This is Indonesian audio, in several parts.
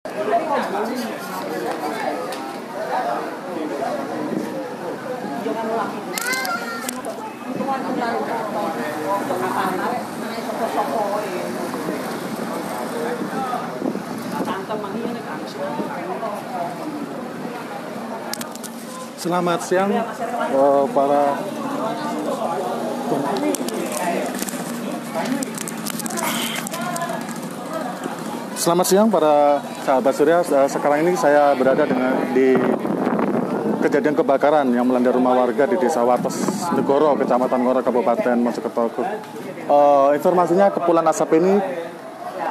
Selamat siang para Selamat siang para sahabat Surya. Sekarang ini saya berada di kejadian kebakaran yang melanda rumah warga di Desa Wates Negoro, Kecamatan Ngoro, Kabupaten Mojokerto. Informasinya kepulan asap ini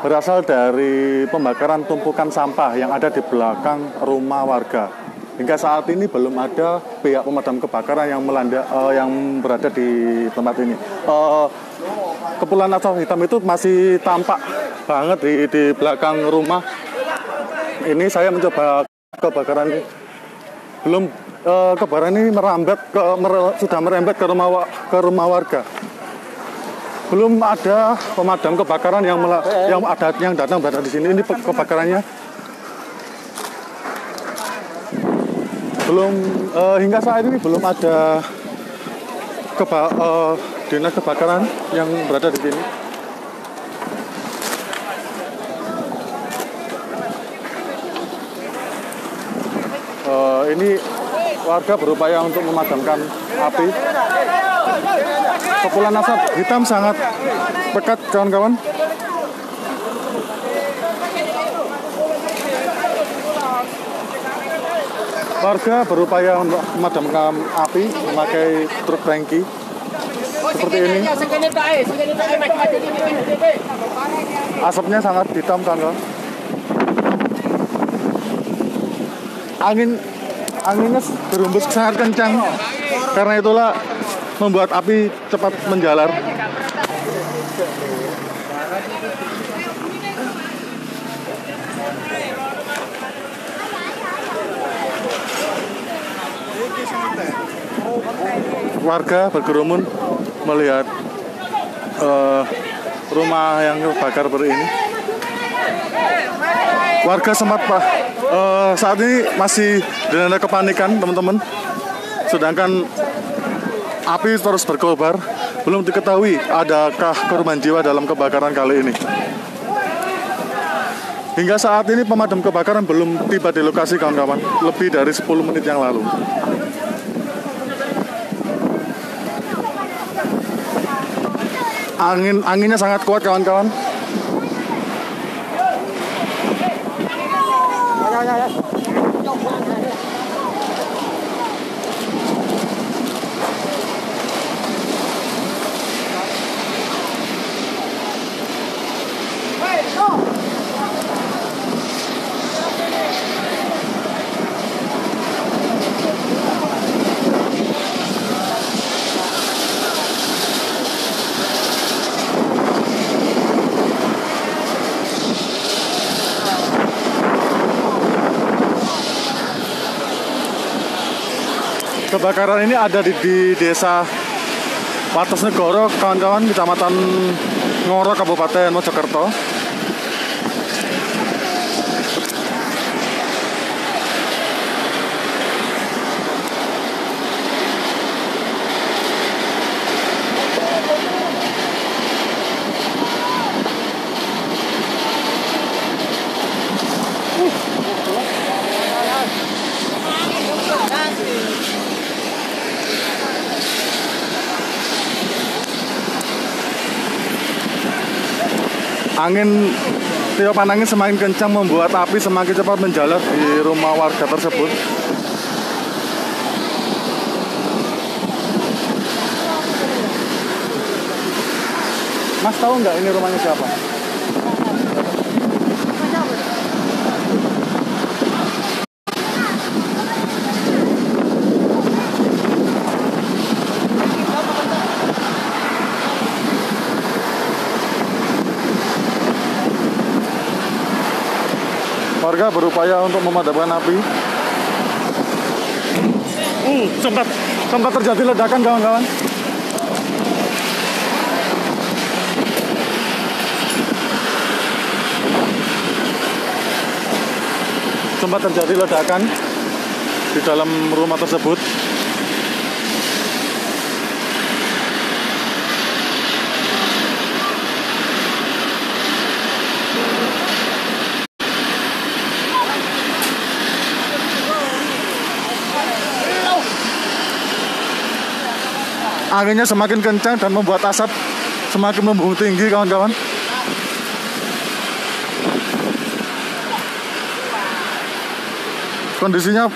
berasal dari pembakaran tumpukan sampah yang ada di belakang rumah warga. Hingga saat ini belum ada pihak pemadam kebakaran yang berada di tempat ini. Kepulan asap hitam itu masih tampak banget di belakang rumah. Ini saya mencoba kebakaran ini. Kebakaran ini sudah merembet ke rumah warga. Belum ada pemadam kebakaran yang datang berada di sini. Ini kebakarannya belum hingga saat ini belum ada dinas kebakaran yang berada di sini. Ini warga berupaya untuk memadamkan api. Kepulan asap hitam sangat pekat, kawan-kawan. Warga berupaya untuk memadamkan api memakai truk tangki seperti ini. Asapnya sangat hitam, kawan-kawan. Anginnya berhembus sangat kencang, karena itulah membuat api cepat menjalar. Warga berkerumun melihat rumah yang terbakar seperti ini. Warga sempat saat ini masih dilanda kepanikan, teman-teman. Sedangkan api terus berkobar. Belum diketahui adakah korban jiwa dalam kebakaran kali ini. Hingga saat ini pemadam kebakaran belum tiba di lokasi, kawan-kawan. Lebih dari 10 menit yang lalu. Anginnya sangat kuat, kawan-kawan. Kebakaran ini ada di Desa Wates Negoro, kawan-kawan, Kecamatan Ngoro, Kabupaten Mojokerto. Tiopan angin semakin kencang membuat api semakin cepat menjalar di rumah warga tersebut. Mas tahu nggak ini rumahnya siapa? Warga berupaya untuk memadamkan api. Sempat terjadi ledakan, kawan-kawan. sempat terjadi ledakan di dalam rumah tersebut. Anginnya semakin kencang dan membuat asap semakin membumbung tinggi, kawan-kawan. Kondisinya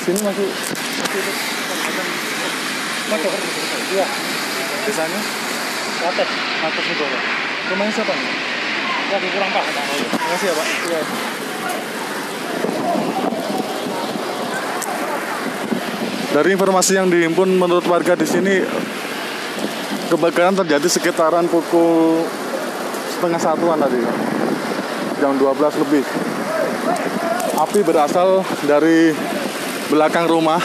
sini masih macam iya. Di sana Wates Negoro. Rumahnya siapa nih? Ya, kurang Pak. Terima kasih ya Pak. Ya. Dari informasi yang dihimpun menurut warga di sini, kebakaran terjadi sekitaran pukul 12:30-an tadi, jam 12 lebih. Api berasal dari belakang rumah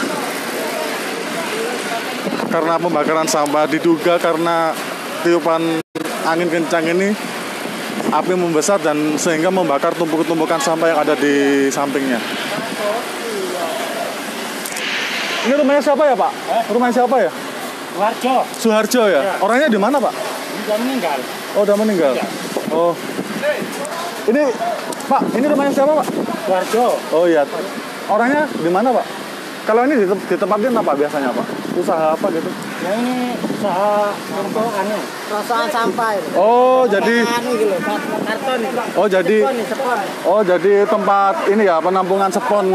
karena pembakaran sampah, diduga karena tiupan angin kencang ini. Api membesar dan sehingga membakar tumpuk-tumpukan sampah yang ada di sampingnya. Ini rumahnya siapa ya Pak? Rumahnya siapa ya? Suharjo. Suharjo ya? Ya. Orangnya di mana Pak? Sudah meninggal. Oh, sudah meninggal. Ya. Oh. Ini Pak, ini rumahnya siapa Pak? Suharjo. Oh iya. Orangnya di mana Pak? Kalau ini ditempatin apa biasanya Pak? Usaha apa gitu? Ya ini usaha untuk anu, perusahaan sampah. Oh, jadi karton. Oh, jadi tempat ini ya, penampungan spon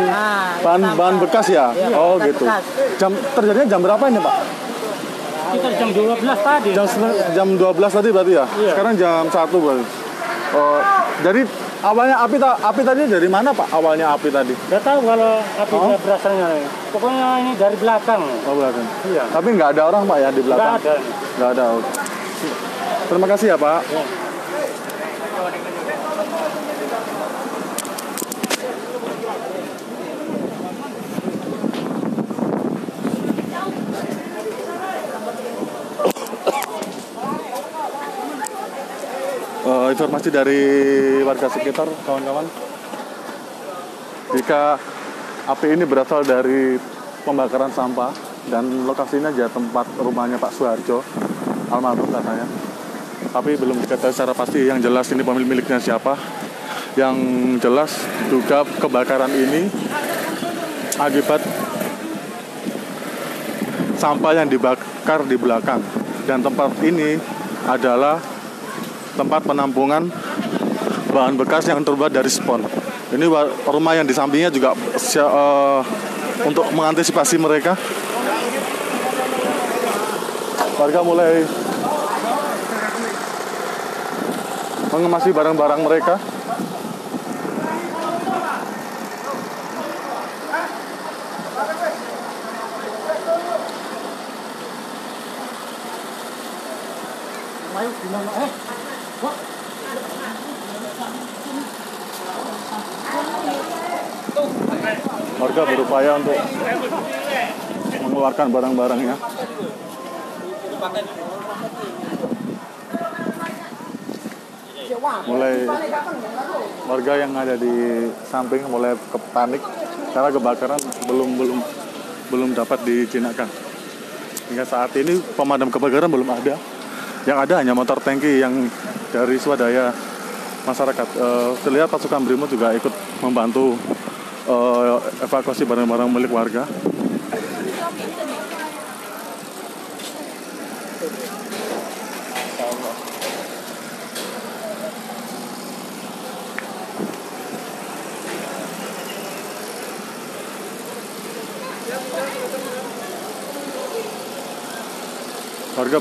bahan bekas ya. Oh, gitu. Jam terjadinya jam berapa ini, Pak? Sekitar jam 12 tadi. Jam 12 tadi berarti ya? Sekarang jam 1 berarti. Oh, jadi awalnya api tadi dari mana Pak? Awalnya api tadi? Gak tahu kalau api berasalnya. Pokoknya ini dari belakang. Oh, belakang. Iya. Tapi nggak ada orang Pak ya di belakang? Nggak ada. Nggak ada. Terima kasih ya Pak. Ya. Informasi dari warga sekitar, kawan-kawan, jika api ini berasal dari pembakaran sampah dan lokasinya aja tempat rumahnya Pak Suharjo almarhum katanya, tapi belum diketahui secara pasti. Yang jelas ini pemiliknya siapa, yang jelas juga kebakaran ini akibat sampah yang dibakar di belakang, dan tempat ini adalah tempat penampungan bahan bekas yang terbuat dari spon. Ini rumah yang di sampingnya juga untuk mengantisipasi mereka. Warga mulai mengemasi barang-barang mereka. Warga berupaya untuk mengeluarkan barang-barangnya. Mulai warga yang ada di samping mulai panik karena kebakaran belum dapat dijinakkan. Hingga saat ini pemadam kebakaran belum ada. Yang ada hanya motor tangki yang dari swadaya masyarakat. Terlihat pasukan BRIMOB juga ikut membantu evakuasi barang-barang milik warga. Warga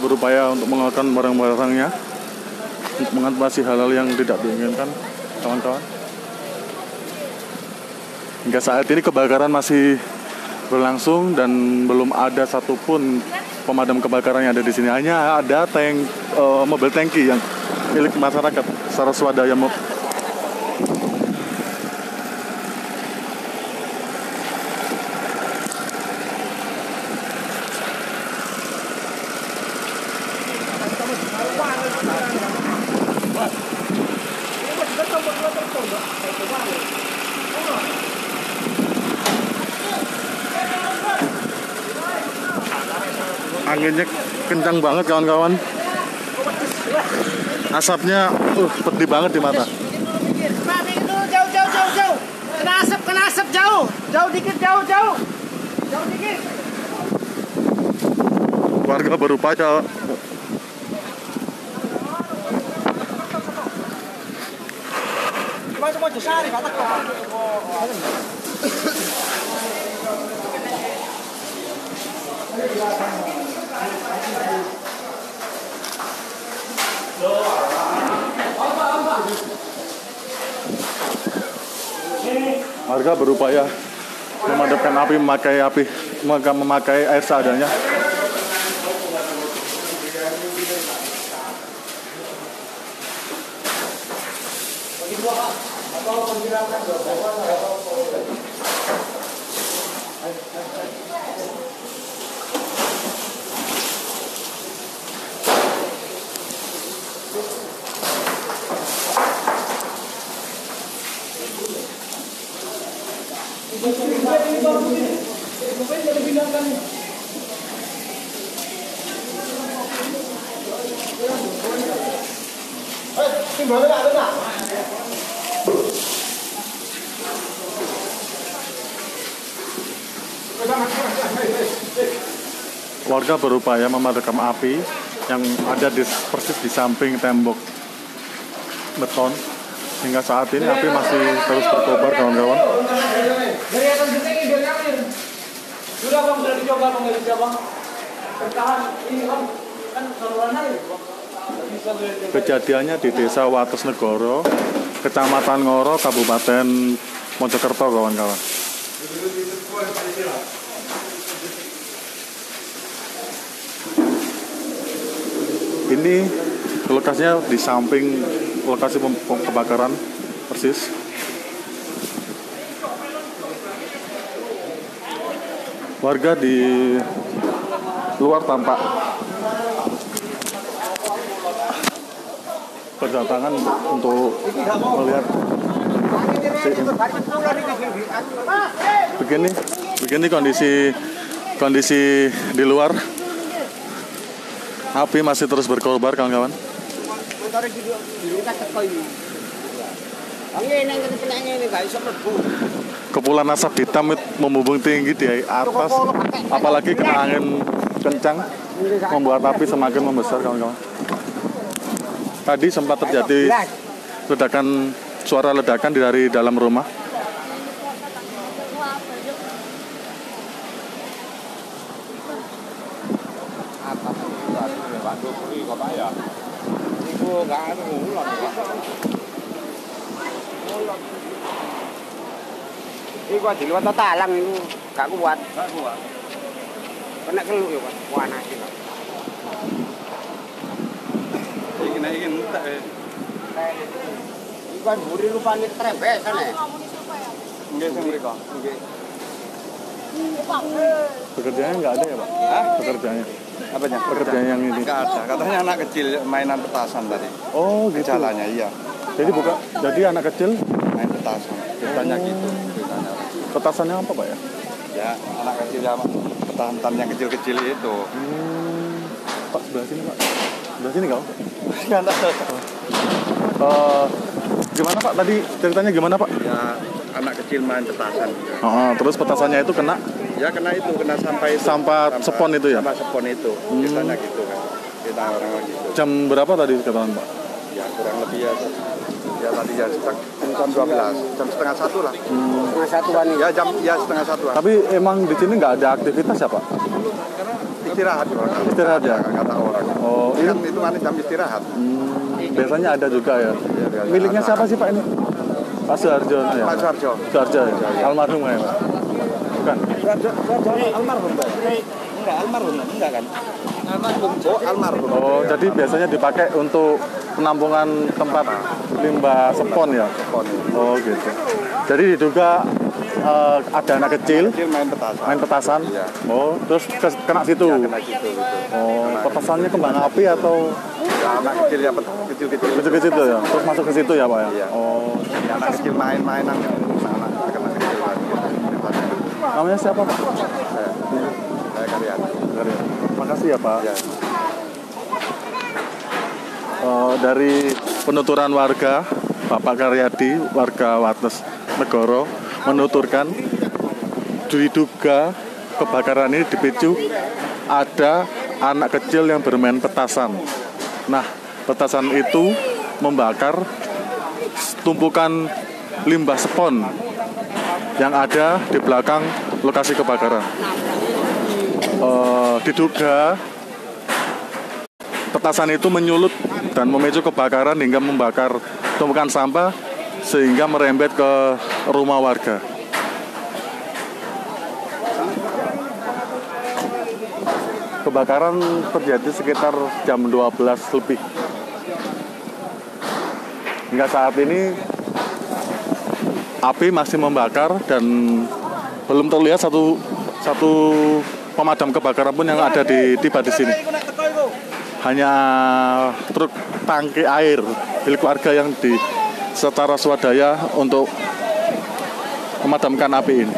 berupaya untuk mengeluarkan barang-barangnya untuk mengantisipasi hal-hal yang tidak diinginkan, kawan-kawan. Hingga saat ini kebakaran masih berlangsung dan belum ada satupun pemadam kebakaran yang ada di sini. Hanya ada mobil tangki yang milik masyarakat secara swadaya. anginnya kencang banget kawan-kawan. Asapnya pedih banget di mata. Jauh. Kena asap jauh. Jauh dikit. Warga berupaya memadamkan api memakai air seadanya. Warga berupaya memadamkan api yang ada persis di samping tembok beton. Hingga saat ini api masih terus berkobar, kawan-kawan. Kejadiannya di Desa Wates Negoro, Kecamatan Ngoro, Kabupaten Mojokerto, kawan-kawan. Ini lokasinya di samping lokasi kebakaran persis. Warga di luar tampak berdatangan untuk melihat begini kondisi di luar. Api masih terus berkobar, kawan-kawan. Kepulan asap hitam membumbung tinggi di atas, apalagi kena angin kencang, membuat api semakin membesar, kawan-kawan. Tadi sempat terjadi suara ledakan dari dalam rumah. Gak kuat. Kena keluk ya, Pak. Warna iki, Pak. Iki entek. Iki kan buri rupane trembek sana. Nggih, sing mriko. Nggih. Pekerjaannya nggak ada ya, Pak? Hah? Pekerjaannya? Apanya? Pekerjaan yang ini? Nggak ada. Katanya anak kecil mainan petasan tadi. Oh, gitu. Gejalanya, iya. Jadi anak kecil main petasan. Ditanya gitu. Petasannya apa, Pak, ya? Ya, anak kecil sama petasan yang kecil-kecil itu. Pak, sebelah sini, Pak. Sebelah sini nggak? Nggak ada. Gimana, Pak? Tadi ceritanya gimana, Pak? Ya, anak kecil main petasan. Oh, terus petasannya itu kena? Ya, kena sampah sepon itu. Ceritanya gitu, kan. Kita orang-orang gitu. Jam berapa tadi ketahuan, Pak? Ya, kurang lebih ya. Ya tadi jam setengah satu lah. Setengah satuan. Ya setengah satuan. Tapi emang di sini nggak ada aktivitas ya, Pak? Istirahat ya? Kata orang. Oh, ini kan itu jam istirahat. Biasanya ada juga ya. Miliknya siapa sih, Pak, ini? Pak Suharjo. Ya, Pak Suharjo. Suharjo ya. Almarhum ya, Pak? Bukan. Suharjo almarhum, Pak. Enggak kan? Almarhum. Oh, jadi biasanya dipakai untuk penampungan tempat limbah sepon ya? Oh, gitu. Jadi diduga ada anak kecil main petasan. Iya. Oh, terus kena situ? Iya, kena situ. Oh, petasannya kembang api atau? Ya, anak kecil ya, kecil-kecil ya? Terus masuk ke situ ya, Pak? Ya? Iya. Oh. Ya, anak kecil main-mainan ya. Namanya siapa, Pak? Saya. Karyadi. Makasih ya Pak. Ya. Dari penuturan warga, Bapak Karyadi, warga Wates Negoro, menuturkan diduga kebakaran ini dipicu ada anak kecil yang bermain petasan. Nah, petasan itu membakar tumpukan limbah spon yang ada di belakang lokasi kebakaran. Diduga petasan itu menyulut dan memicu kebakaran hingga membakar tumpukan sampah sehingga merembet ke rumah warga. Kebakaran terjadi sekitar jam 12 lebih. Hingga saat ini api masih membakar dan belum terlihat satu pemadam kebakaran pun yang ada tiba di sini. Hanya truk tangki air milik warga yang secara swadaya untuk memadamkan api ini.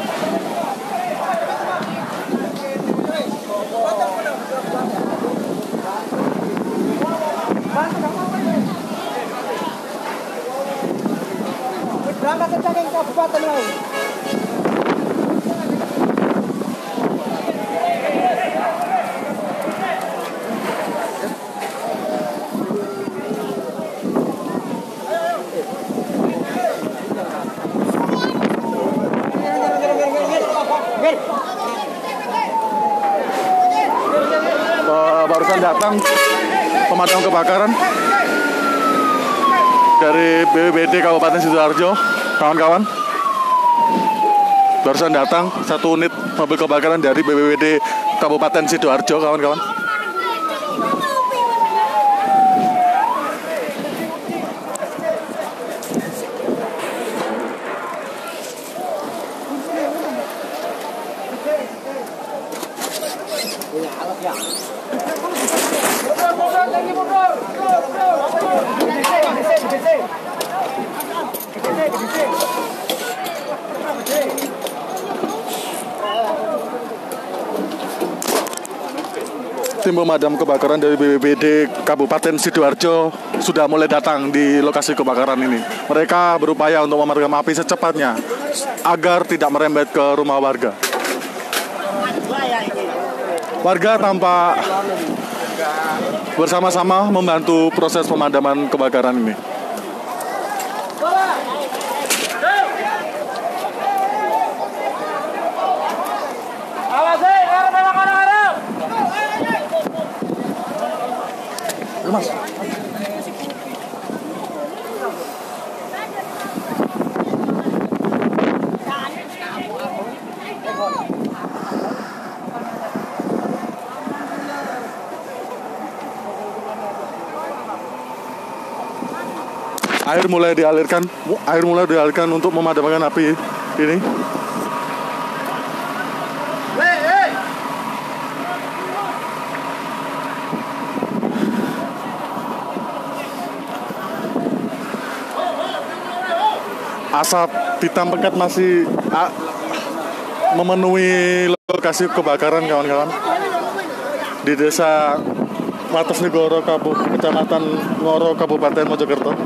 Barusan datang pemadam kebakaran dari BPBD Kabupaten Suharjo, kawan-kawan. Barusan datang satu unit mobil kebakaran dari BPBD Kabupaten Sidoarjo, kawan-kawan. Tim pemadam kebakaran dari BPBD Kabupaten Sidoarjo sudah mulai datang di lokasi kebakaran ini. Mereka berupaya untuk memadamkan api secepatnya agar tidak merembet ke rumah warga. Warga tampak bersama-sama membantu proses pemadaman kebakaran ini. Mas. Air mulai dialirkan untuk memadamkan api ini. Asap hitam pekat masih memenuhi lokasi kebakaran, kawan-kawan. Di desa Wates Negoro, Kecamatan Ngoro, Kabupaten Mojokerto.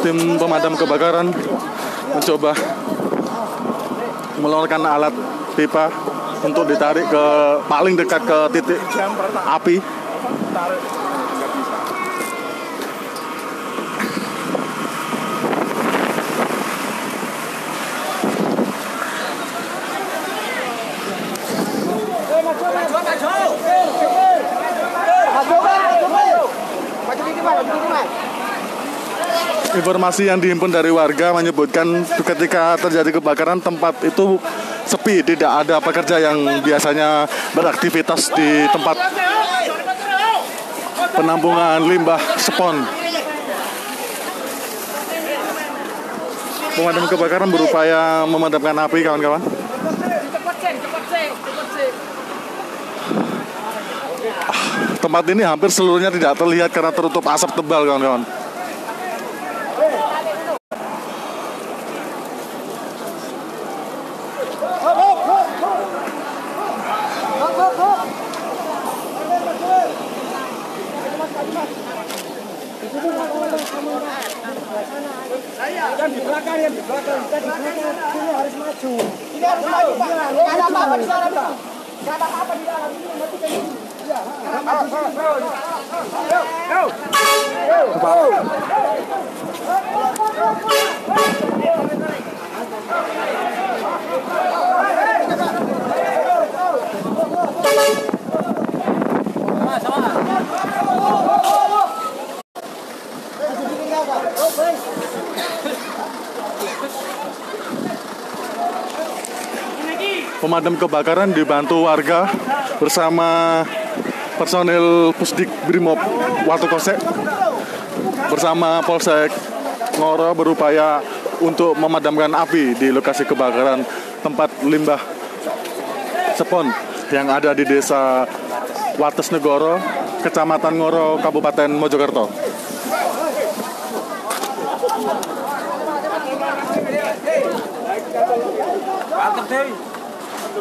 Tim pemadam kebakaran mencoba mengeluarkan alat pipa untuk ditarik ke paling dekat ke titik api. Informasi yang dihimpun dari warga menyebutkan ketika terjadi kebakaran tempat itu sepi, tidak ada pekerja yang biasanya beraktivitas di tempat penampungan limbah spon. Pemadam kebakaran berupaya memadamkan api, kawan-kawan. tempat ini hampir seluruhnya tidak terlihat karena tertutup asap tebal, kawan-kawan. Pemadam kebakaran dibantu warga bersama personil Pusdik Brimob Watukosek bersama Polsek Ngoro berupaya untuk memadamkan api di lokasi kebakaran tempat limbah spon yang ada di Desa Wates Negoro, Kecamatan Ngoro, Kabupaten Mojokerto.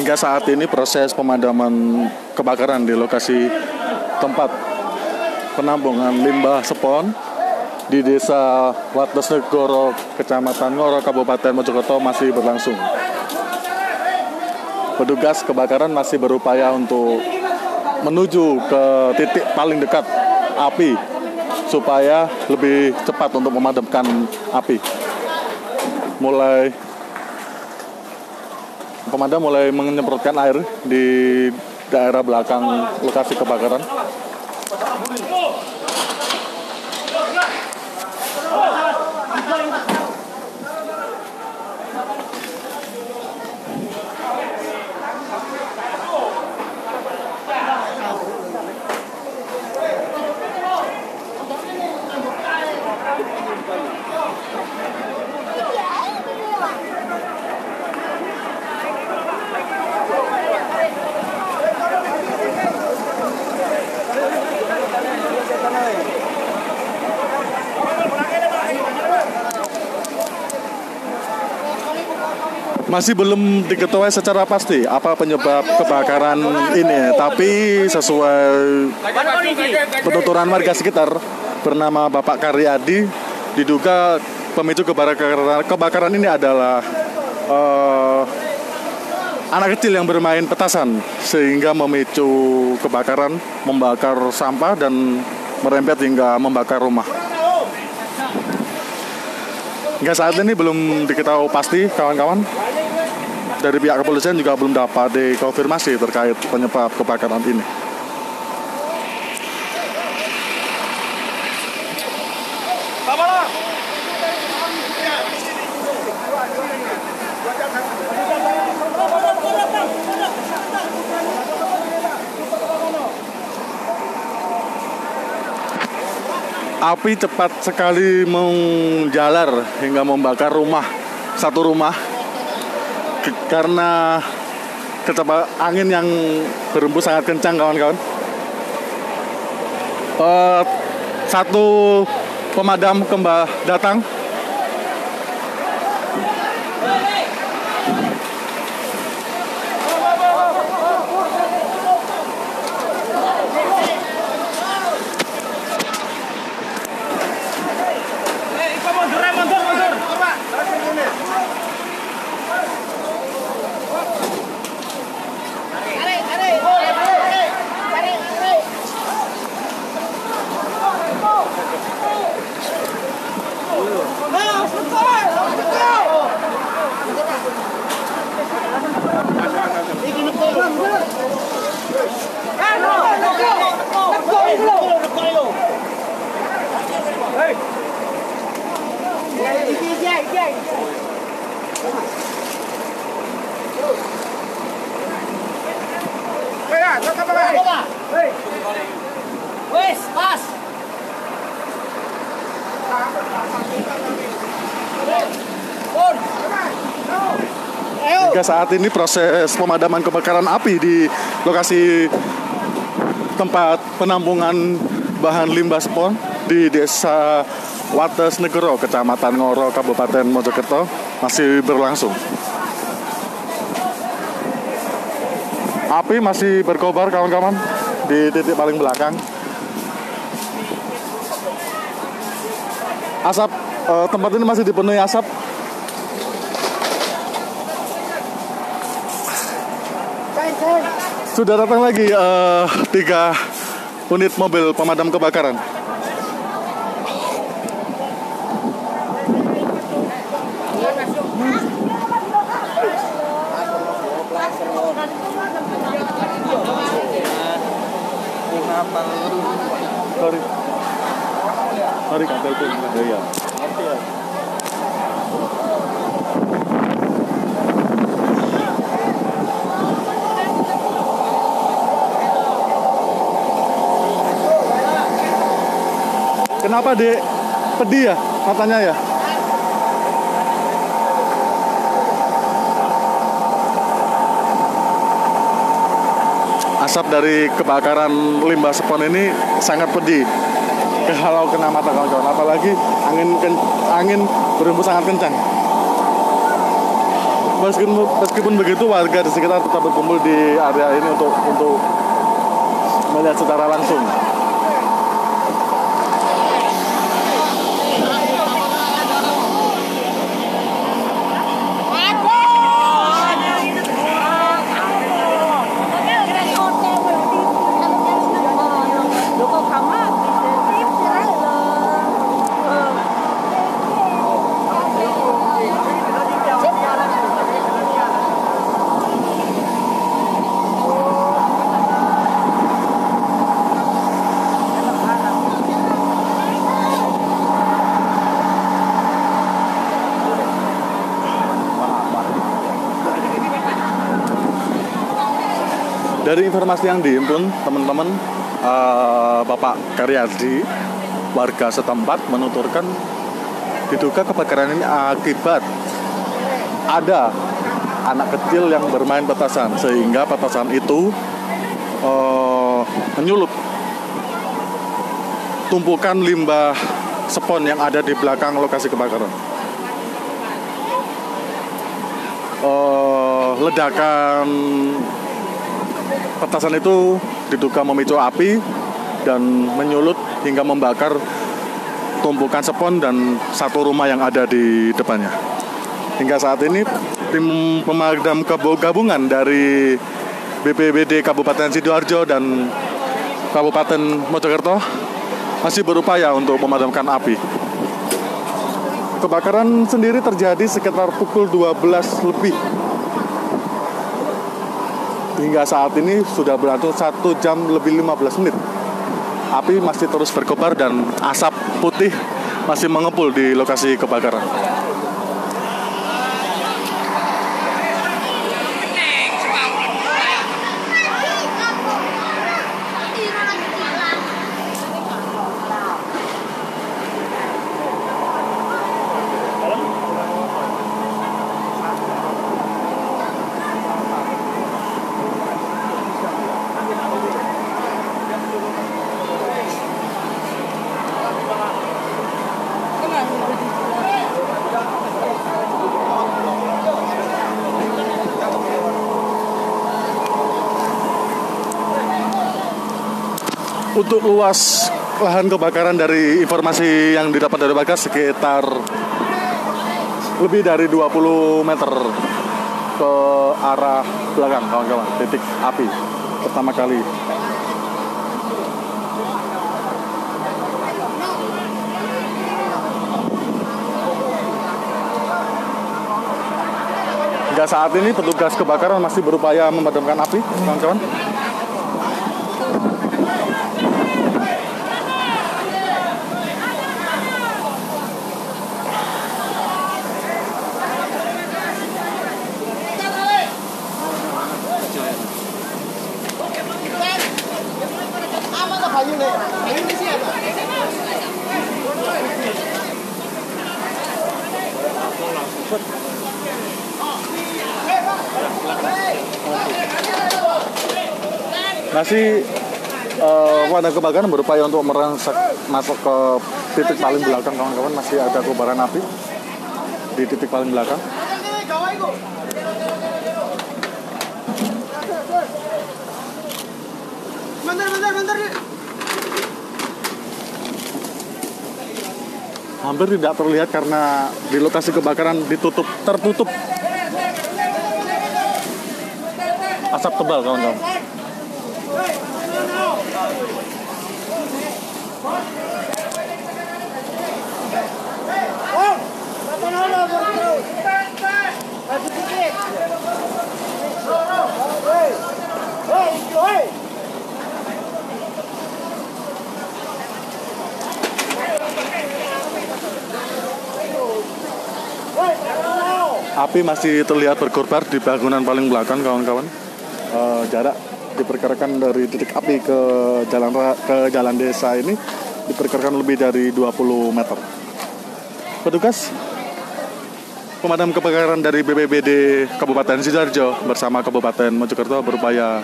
Hingga saat ini proses pemadaman kebakaran di lokasi tempat penampungan limbah spon di Desa Wates Negoro, Kecamatan Ngoro, Kabupaten Mojokerto masih berlangsung. Petugas kebakaran masih berupaya untuk menuju ke titik paling dekat api supaya lebih cepat untuk memadamkan api. Pemadam mulai menyemprotkan air di daerah belakang lokasi kebakaran. Masih belum diketahui secara pasti apa penyebab kebakaran ini, tapi sesuai penuturan warga sekitar bernama Bapak Karyadi, diduga pemicu kebakaran ini adalah anak kecil yang bermain petasan sehingga memicu kebakaran, membakar sampah dan merembet hingga membakar rumah. Hingga saat ini belum diketahui pasti, kawan-kawan. Dari pihak kepolisian juga belum dapat dikonfirmasi terkait penyebab kebakaran ini. Api cepat sekali menjalar hingga membakar rumah, satu rumah. Karena kecepatan angin yang berembus sangat kencang, kawan-kawan. Satu pemadam datang. Hingga saat ini proses pemadaman kebakaran api di lokasi tempat penampungan bahan limbah spon di Desa Wates Negoro, Kecamatan Ngoro, Kabupaten Mojokerto masih berlangsung. Api masih berkobar kawan-kawan di titik paling belakang. Asap, tempat ini masih dipenuhi asap. Sudah datang lagi 3 unit mobil pemadam kebakaran. Kenapa Dek? Pedih ya katanya ya? Asap dari kebakaran limbah spon ini sangat pedih kalau kena mata kawan-kawan, apalagi angin berhembus sangat kencang. Meskipun begitu, warga di sekitar tetap berkumpul di area ini untuk melihat secara langsung. Dari informasi yang dihimpun teman-teman, Bapak Karyadi, warga setempat, menuturkan diduga kebakaran ini akibat ada anak kecil yang bermain petasan, sehingga petasan itu menyulut tumpukan limbah spon yang ada di belakang lokasi kebakaran. Ledakan petasan itu diduga memicu api dan menyulut hingga membakar tumpukan spon dan satu rumah yang ada di depannya. Hingga saat ini tim pemadam gabungan dari BPBD Kabupaten Sidoarjo dan Kabupaten Mojokerto masih berupaya untuk memadamkan api. Kebakaran sendiri terjadi sekitar pukul 12 lebih. Hingga saat ini sudah berlangsung 1 jam lebih 15 menit. Api masih terus berkobar dan asap putih masih mengepul di lokasi kebakaran. Untuk luas lahan kebakaran, dari informasi yang didapat dari warga, sekitar lebih dari 20 meter ke arah belakang kawan-kawan titik api pertama kali. Hingga saat ini petugas kebakaran masih berupaya memadamkan api kawan-kawan. Masih wadah kebakaran berupaya untuk merangsak masuk ke titik paling belakang, kawan-kawan. Masih ada kobaran api di titik paling belakang. Bentar. Hampir tidak terlihat karena di lokasi kebakaran tertutup asap tebal, kawan-kawan. Api masih terlihat berkobar di bangunan paling belakang, kawan-kawan. Jarak diperkirakan dari titik api ke jalan desa ini diperkirakan lebih dari 20 meter. Petugas pemadam kebakaran dari BPBD Kabupaten Suharjo bersama Kabupaten Mojokerto berupaya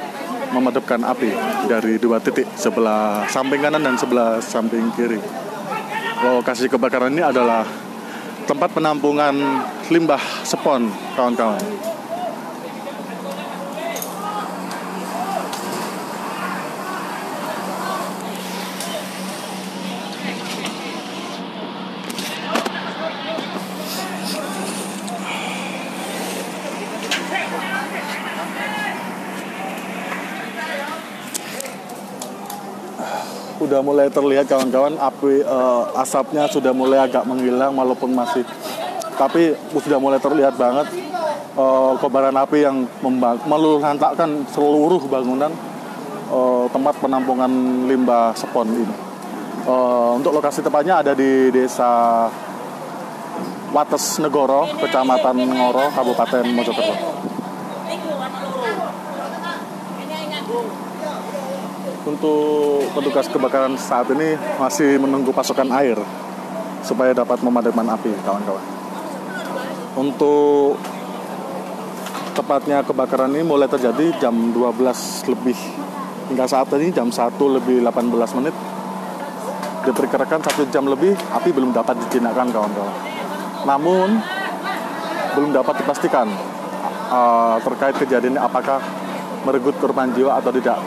memadamkan api dari dua titik, sebelah samping kanan dan sebelah samping kiri. Lokasi kebakaran ini adalah tempat penampungan limbah spon, kawan-kawan. Sudah mulai terlihat, kawan-kawan, api asapnya sudah mulai agak menghilang walaupun masih, tapi sudah mulai terlihat banget kobaran api yang meluluh lantakkan seluruh bangunan tempat penampungan limbah spon ini. Untuk lokasi tepatnya ada di desa Wates Negoro, Kecamatan Ngoro, Kabupaten Mojokerto. Untuk petugas kebakaran saat ini masih menunggu pasokan air supaya dapat memadamkan api, kawan-kawan. Untuk tepatnya kebakaran ini mulai terjadi jam 12 lebih. Hingga saat ini jam 1 lebih 18 menit. Diperkirakan 1 jam lebih api belum dapat dijinakkan, kawan-kawan. Namun belum dapat dipastikan terkait kejadian apakah merenggut korban jiwa atau tidak.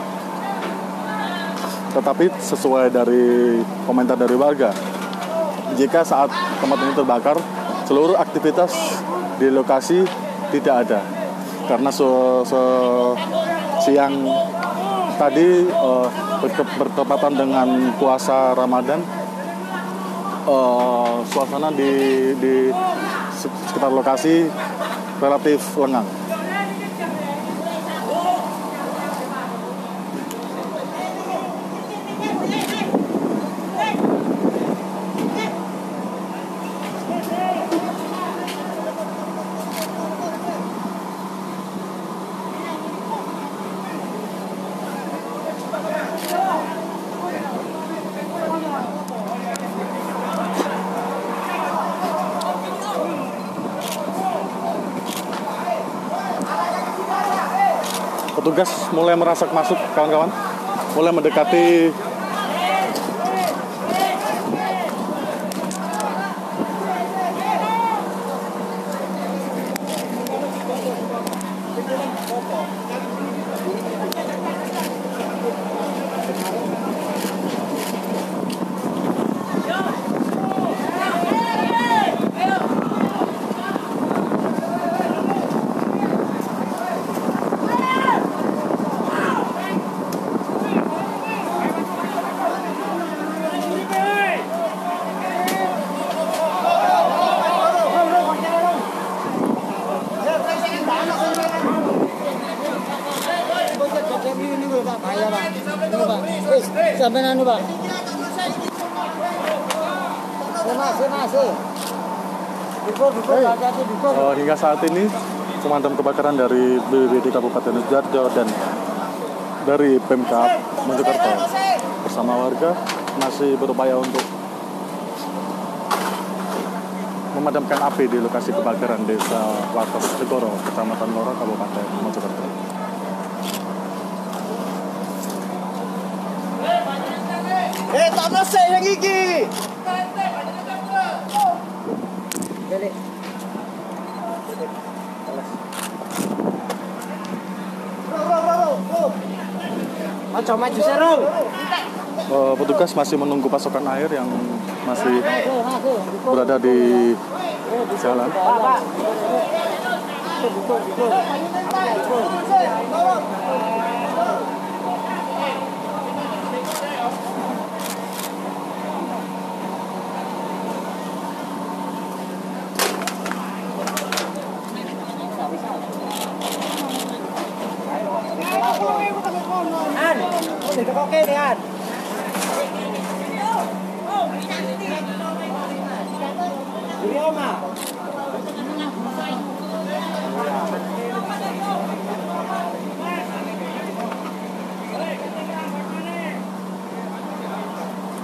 Tetapi sesuai dari komentar dari warga, jika saat tempat ini terbakar, seluruh aktivitas di lokasi tidak ada. Karena siang tadi bertepatan dengan puasa Ramadan, suasana di sekitar lokasi relatif lengang. Petugas mulai merasak masuk, kawan-kawan, mulai mendekati hingga saat ini pemadam kebakaran dari BPBD Kabupaten Suharjo dan dari Pemkab Mojokerto bersama bersama warga masih berupaya untuk memadamkan api di lokasi kebakaran desa Wates Negoro, Kecamatan Ngoro, Kabupaten Mojokerto. Petugas masih menunggu pasokan air yang masih berada di jalan.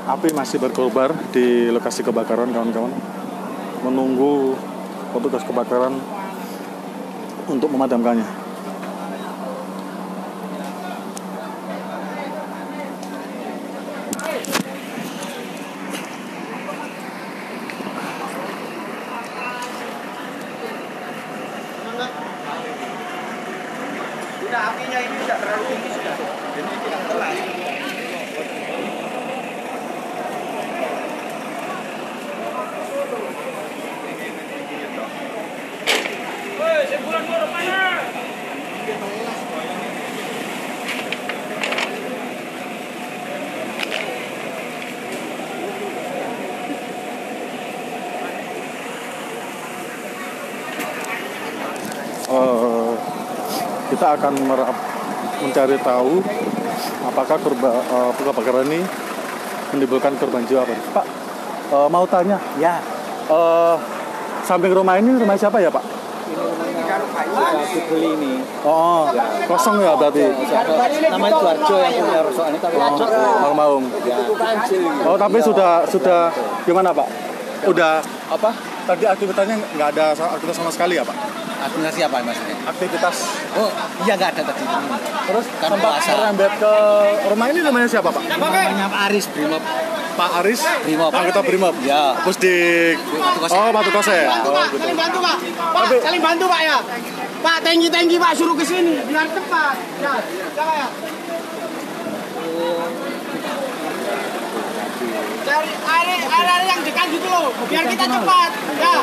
Api masih berkobar di lokasi kebakaran, kawan-kawan. Menunggu petugas kebakaran untuk memadamkannya. Apinya ini tidak terlalu tinggi sudah, jadi tidak telat. Kita akan mencari tahu apakah kebakaran ini menimbulkan korban jiwa. Pak, mau tanya, ya, samping rumah ini rumah siapa ya, Pak? Ini rumahnya kan Pak ini. Oh, ya. Kosong ya berarti. Namanya Suharjo yang punya soalnya, tapi almarhum. Oh, oh, tapi sudah gimana, Pak? Udah apa? Tadi aktivitasnya nggak ada aktivitas sama sekali ya, Pak? Aktivitas apa maksudnya? Aktivitas. Oh, iya nggak ada tadi. Terus sempat merembet ke rumah ini namanya siapa, Pak? Namanya Aris BRIMOB. Pak Aris BRIMOB. Anggota BRIMOB. Ya. Pusdik. Oh, Watukosek. Bantu, Pak. Pak, saling bantu, Pak ya. Pak, tangki-tangki Pak suruh ke sini biar cepat. Ya. Siapa ya? Cari air yang dekat gitu loh, biar kita cepat. Ya.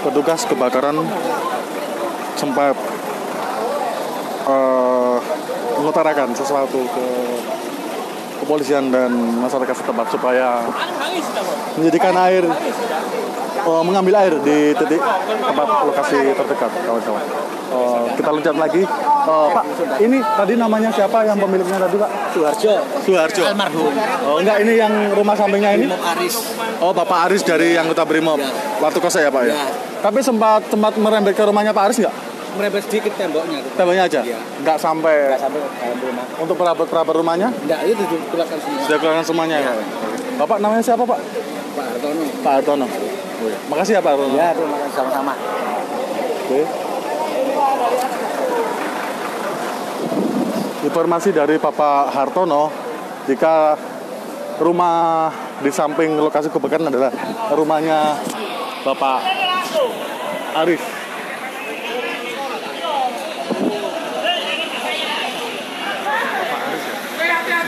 Petugas kebakaran sempat mengutarakan sesuatu ke kepolisian dan masyarakat setempat supaya menyediakan air, mengambil air di titik tempat lokasi terdekat, kawan-kawan. Kita loncat lagi. Pak, ini tadi namanya siapa yang pemiliknya tadi, Pak? Suharjo. Almarhum. Oh, enggak, ini yang rumah sampingnya ini? Aris. Oh, Bapak Aris dari anggota BRIMOB. Ya. Watukosek ya, Pak ya? Ya. Tapi sempat merembet ke rumahnya Pak Aris enggak? Merembet sedikit temboknya. Temboknya aja? Iya. Enggak sampai dalam rumah. Untuk perabot-perabot rumahnya? Enggak, itu dikeluarkan semuanya. Sudah keluarkan semuanya ya? Bapak namanya siapa, Pak? Pak Hartono. Pak Hartono. Oh, ya. Makasih ya, Pak Hartono. Ya, terima kasih sama-sama. Oke. Informasi dari Bapak Hartono, jika rumah di samping lokasi kebakaran adalah rumahnya Bapak Aris.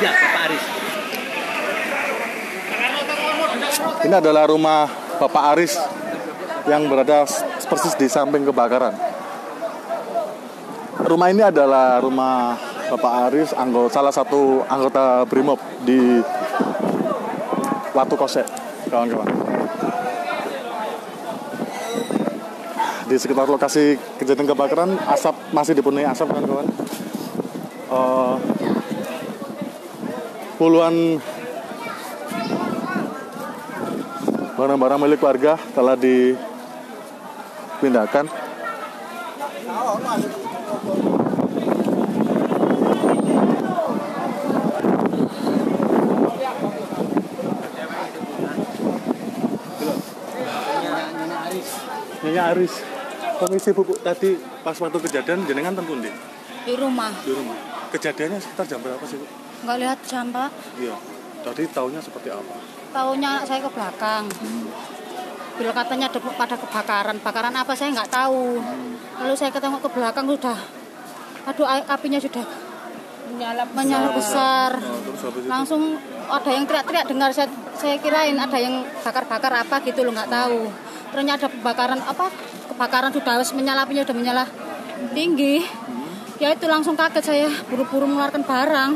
Ya, Bapak Aris. Ini adalah rumah Bapak Aris yang berada persis di samping kebakaran. Rumah ini adalah rumah Bapak Aris, salah satu anggota BRIMOB di Watukosek, kawan-kawan. Di sekitar lokasi kejadian kebakaran, asap masih dipenuhi asap, kawan-kawan. Puluhan barang-barang milik warga telah dipindahkan. Aris, komisi bubuk tadi pas waktu kejadian jenengan teng pundi? Di rumah. Di rumah. Kejadiannya sekitar jam berapa sih, Bu? Enggak lihat jam, Pak. Iya. Tadi taunya seperti apa? Taunya anak saya ke belakang. Bila katanya ada pada kebakaran. Bakaran apa saya nggak tahu. Lalu saya ketengok ke belakang sudah. Aduh, apinya sudah menyala besar. Langsung ada yang teriak-teriak dengar. Saya kirain ada yang bakar-bakar apa gitu loh, nggak tahu. Ternyata ada kebakaran apa? Kebakaran sudah harus menyala, apinya sudah menyala tinggi. Ya itu langsung kaget saya, buru-buru mengeluarkan barang.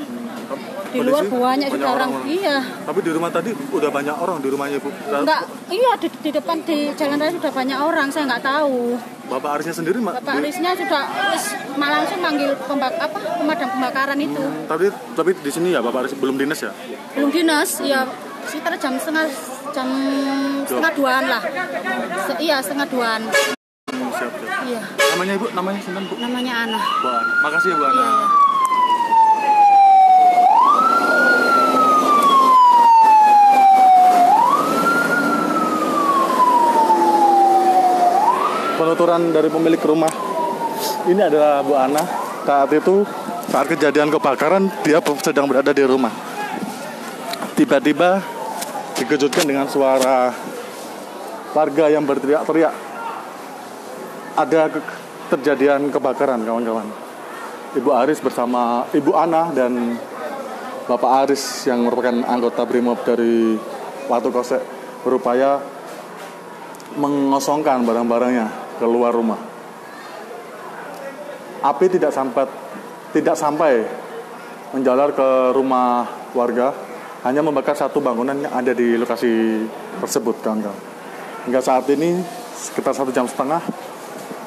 Di luar banyak juga orang. Iya. Tapi di rumah tadi udah banyak orang di rumahnya, Bu? Enggak, iya di depan di jalan raya sudah banyak orang, saya nggak tahu. Bapak Arisnya sendiri? Bapak Arisnya sudah malah langsung manggil pemadam kebakaran itu. Tapi di sini ya Bapak Aris belum dinas ya? Belum dinas, ya sekitar jam setengah duaan lah. Iya, setengah duaan. Siap. Iya. Namanya Ibu? Namanya siapa, Bu? Namanya Ana. Bu Ana. Makasih ya Bu Ana. Iya. Penuturan dari pemilik rumah ini adalah Bu Ana. Saat kejadian kebakaran, dia sedang berada di rumah. Tiba-tiba dikejutkan dengan suara warga yang berteriak-teriak. Ada terjadian kebakaran, kawan-kawan. Ibu Aris bersama Ibu Ana dan Bapak Aris yang merupakan anggota BRIMOB dari Watukosek berupaya mengosongkan barang-barangnya keluar rumah. Api tidak sampai menjalar ke rumah warga, hanya membakar satu bangunan yang ada di lokasi tersebut, kawan-kawan. Hingga saat ini sekitar 1,5 jam,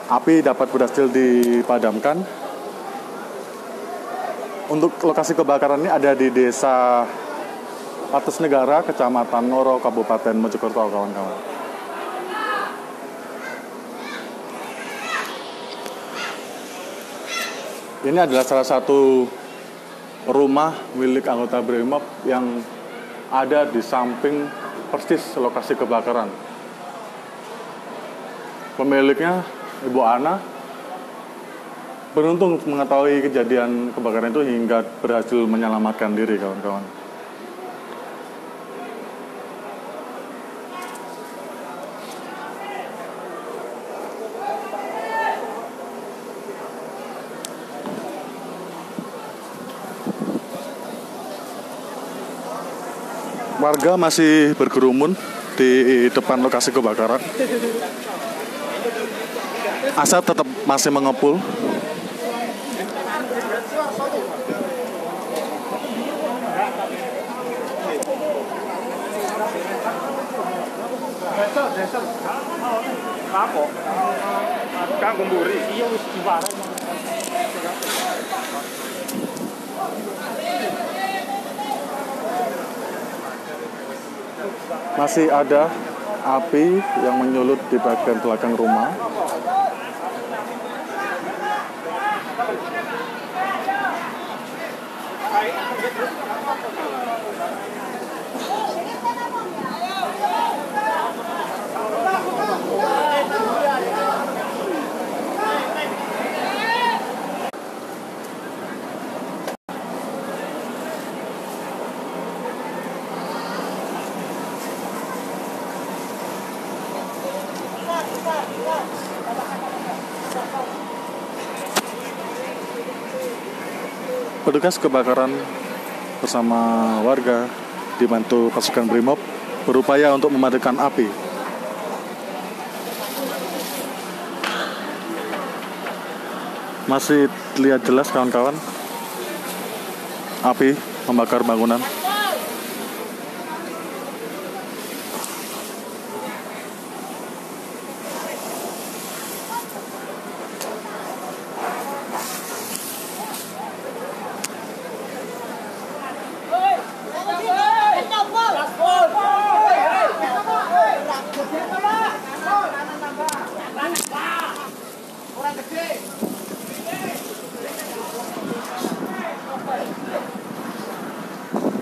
api dapat berhasil dipadamkan. Untuk lokasi kebakaran ini ada di Desa Wates Negoro, Kecamatan Ngoro, Kabupaten Mojokerto, kawan-kawan. Ini adalah salah satu rumah milik anggota BRIMOB yang ada di samping persis lokasi kebakaran. Pemiliknya, Ibu Ana, beruntung mengetahui kejadian kebakaran itu hingga berhasil menyelamatkan diri, kawan-kawan. Warga masih berkerumun di depan lokasi kebakaran. Asap tetap masih mengepul. Masih ada api yang menyulut di bagian belakang rumah. Petugas kebakaran bersama warga dibantu pasukan BRIMOB berupaya untuk memadamkan api. Masih terlihat jelas, kawan-kawan, api membakar bangunan.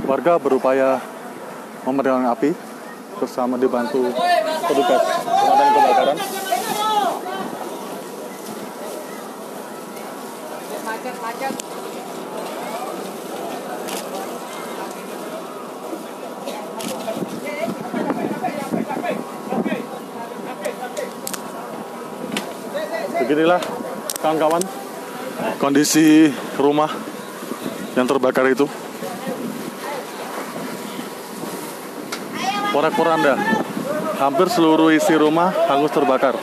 Warga berupaya memadamkan api bersama dibantu petugas pemadam kebakaran. Beginilah kawan-kawan kondisi rumah yang terbakar itu. Porak-poranda, hampir seluruh isi rumah hangus terbakar.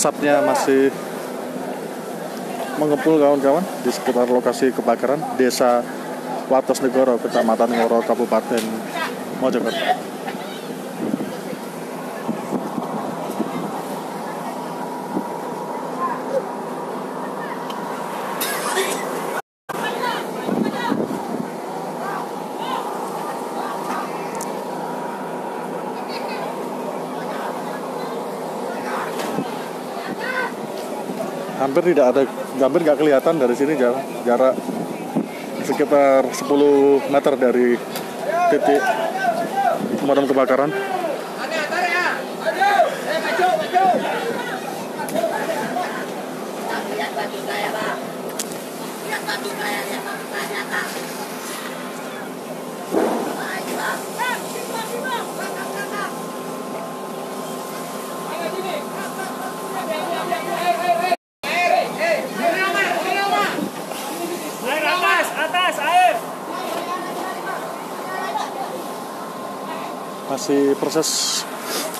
Asapnya masih mengepul kawan-kawan di sekitar lokasi kebakaran Desa Wates Negoro, Kecamatan Ngoro, Kabupaten Mojokerto. Hampir tidak ada, hampir nggak kelihatan dari sini, jarak sekitar 10 meter dari titik pemadam kebakaran. Masih proses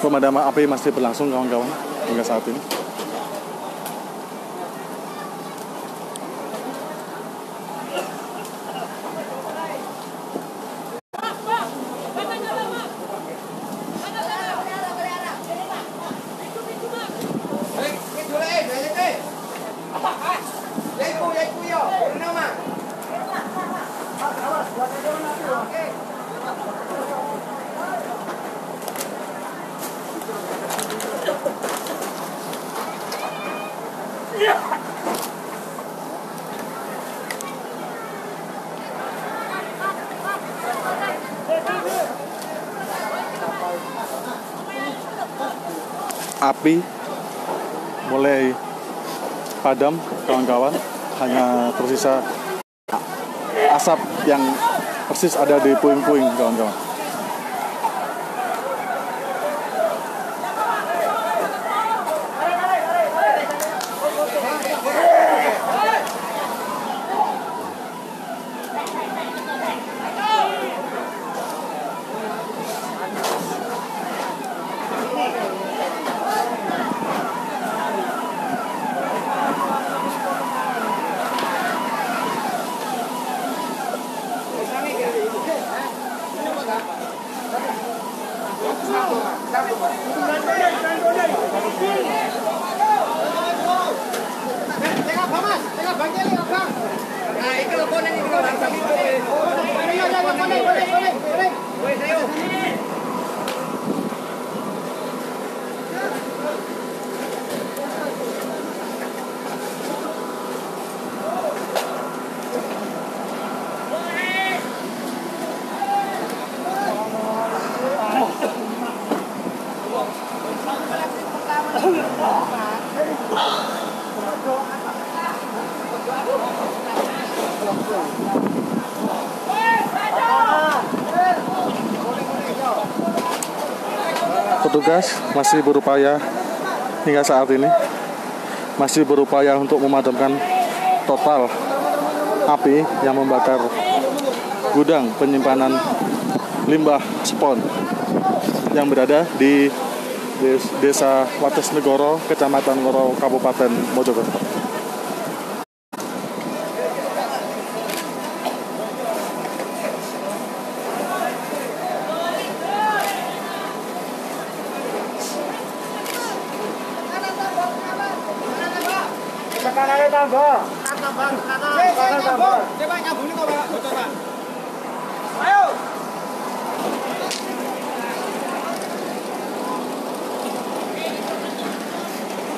pemadaman api masih berlangsung kawan-kawan hingga saat ini. Api mulai padam kawan-kawan, hanya tersisa asap yang persis ada di puing-puing kawan-kawan. Petugas masih berupaya hingga saat ini, masih berupaya untuk memadamkan total api yang membakar gudang penyimpanan limbah spon yang berada di Desa Wates Negoro, Kecamatan Ngoro, Kabupaten Mojokerto.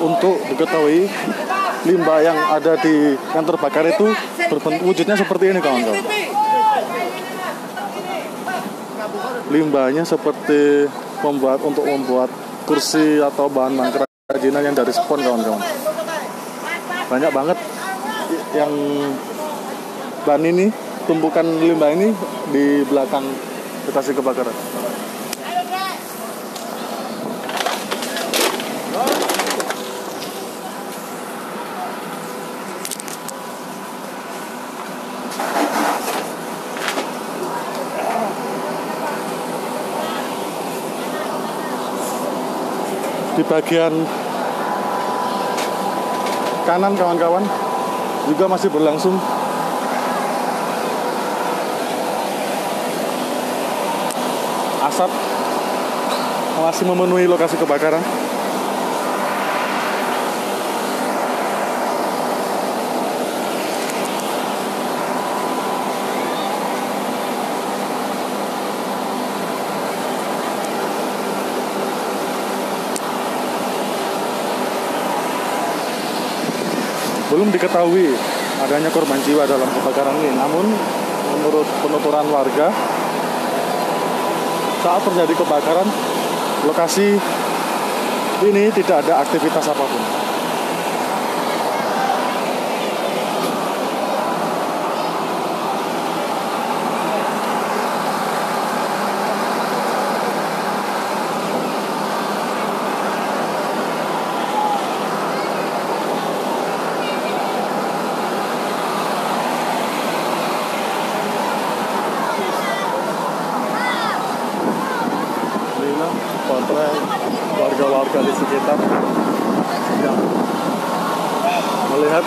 Untuk diketahui, limbah yang ada di yang terbakar itu berbentuk wujudnya seperti ini, kawan-kawan. Limbahnya seperti untuk membuat kursi atau bahan kerajinan yang dari spon, kawan-kawan. Banyak banget yang bahan ini, tumpukan limbah ini di belakang lokasi kebakaran. Di bagian kanan, kawan-kawan, juga masih berlangsung asap masih memenuhi lokasi kebakaran. Belum diketahui adanya korban jiwa dalam kebakaran ini, namun menurut penuturan warga, saat terjadi kebakaran, lokasi ini tidak ada aktivitas apapun. Warga-warga di sekitar yang melihat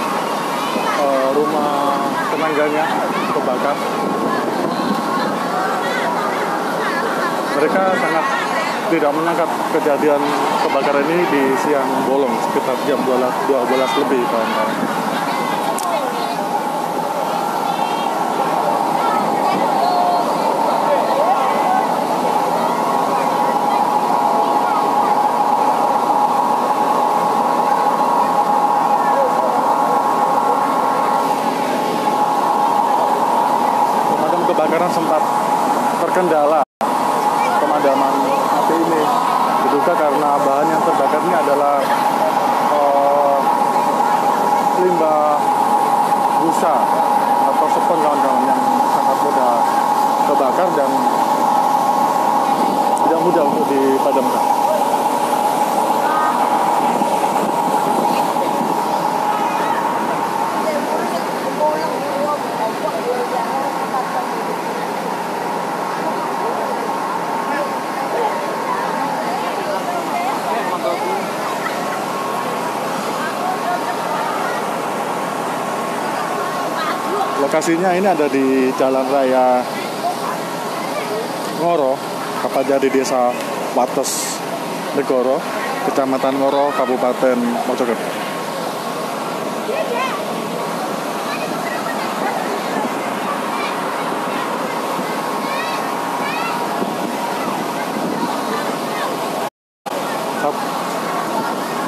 rumah tetangganya terbakar, mereka sangat tidak menangkap kejadian kebakaran ini di siang bolong sekitar jam 12 lebih, kawan-kawan. Kebakaran sempat terkendala pemadaman api ini, diduga karena bahan yang terbakar ini adalah limbah busa atau spon, kawan-kawan, yang sangat mudah terbakar dan tidak mudah untuk dipadamkan. Lokasinya ini ada di Jalan Raya Ngoro, Karyadi, Desa Wates Negoro, Kecamatan Ngoro, Kabupaten Mojokerto.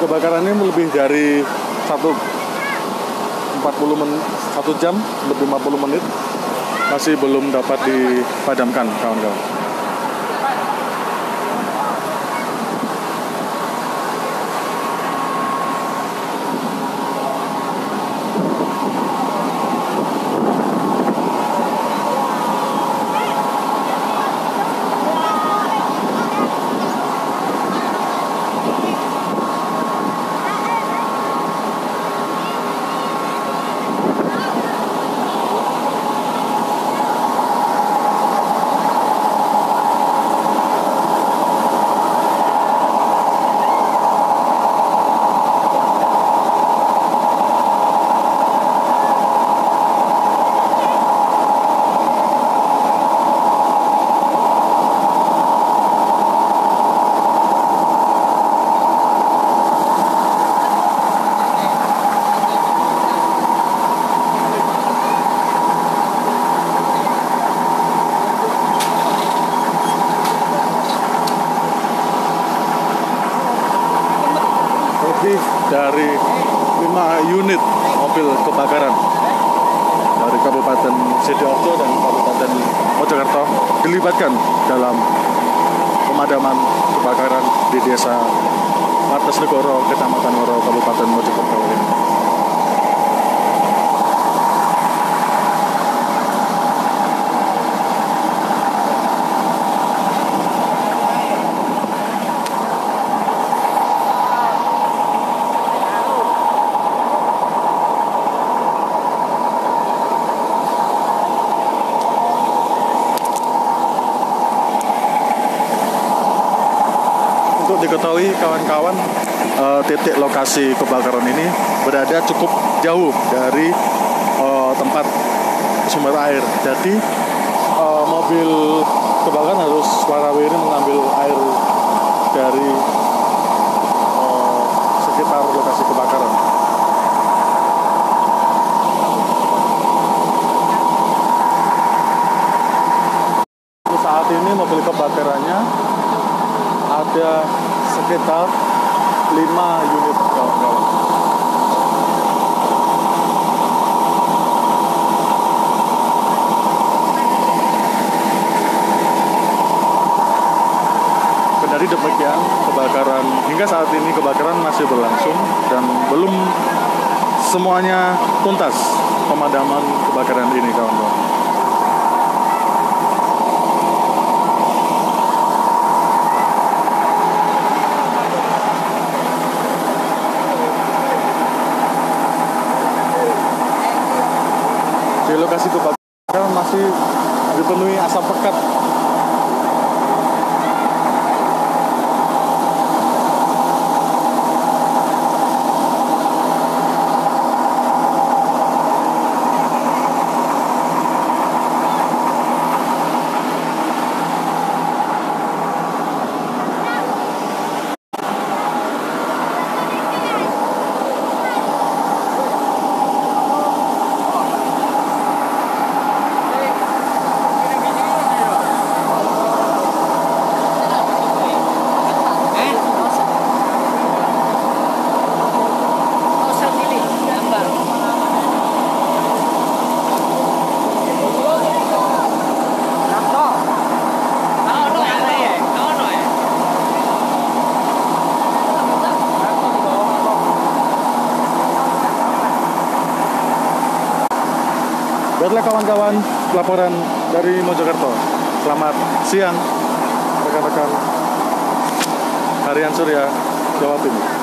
Kebakaran ini lebih dari 1 jam lebih 50 menit masih belum dapat dipadamkan, kawan-kawan. unit mobil kebakaran dari Kabupaten Sidoarjo dan Kabupaten Mojokerto dilibatkan dalam pemadaman kebakaran di desa Wates Negoro, Kecamatan Ngoro, Kabupaten Mojokerto. Untuk diketahui kawan-kawan, titik lokasi kebakaran ini berada cukup jauh dari tempat sumber air. Jadi mobil kebakaran harus warawiri mengambil air dari sekitar lokasi kebakaran. Saat ini mobil kebakarannya ada sekitar 5 unit kawan-kawan. Kendari demikian, kebakaran hingga saat ini kebakaran masih berlangsung dan belum semuanya tuntas pemadaman kebakaran ini kawan-kawan. Lokasi kebakaran masih dipenuhi asap pekat. Baiklah kawan-kawan, laporan dari Mojokerto. Selamat siang rekan-rekan harian Surya Jawa Timur.